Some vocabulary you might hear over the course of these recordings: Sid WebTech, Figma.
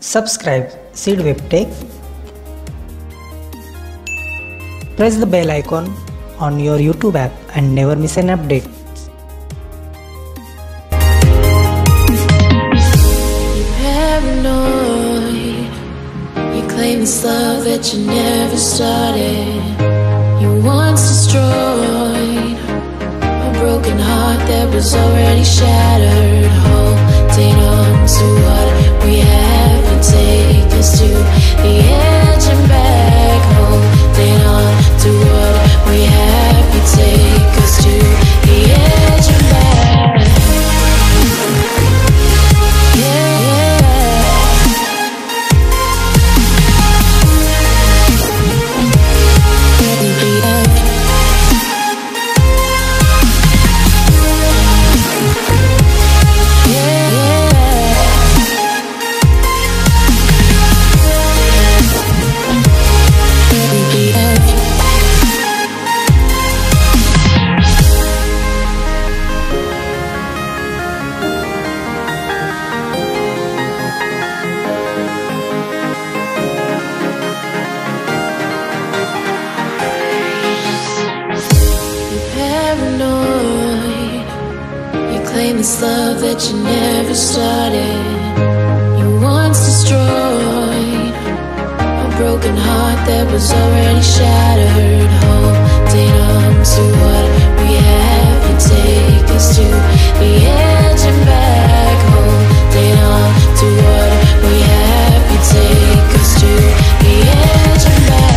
Subscribe Sid WebTech. Press the bell icon on your YouTube app and never miss an update. You paranoid. You claim this love that you never started. You once destroyed a broken heart that was already shattered. Holding on to what we have and take us to the edge and back. Holding on to what we have and take us to the edge and back. This love that you never started. You once destroyed a broken heart that was already shattered. Holding on to what we have and take us to the edge and back. Holding on to what we have and take us to the edge and back.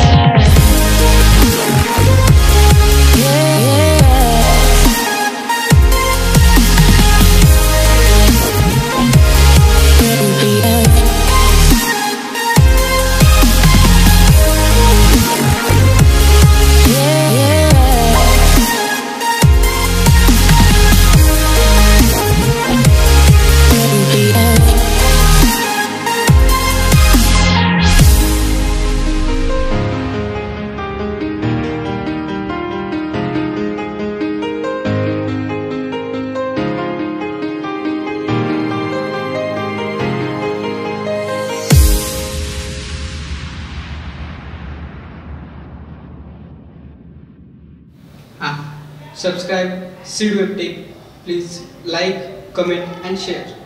Subscribe Sid WebTech. Please like, comment and share.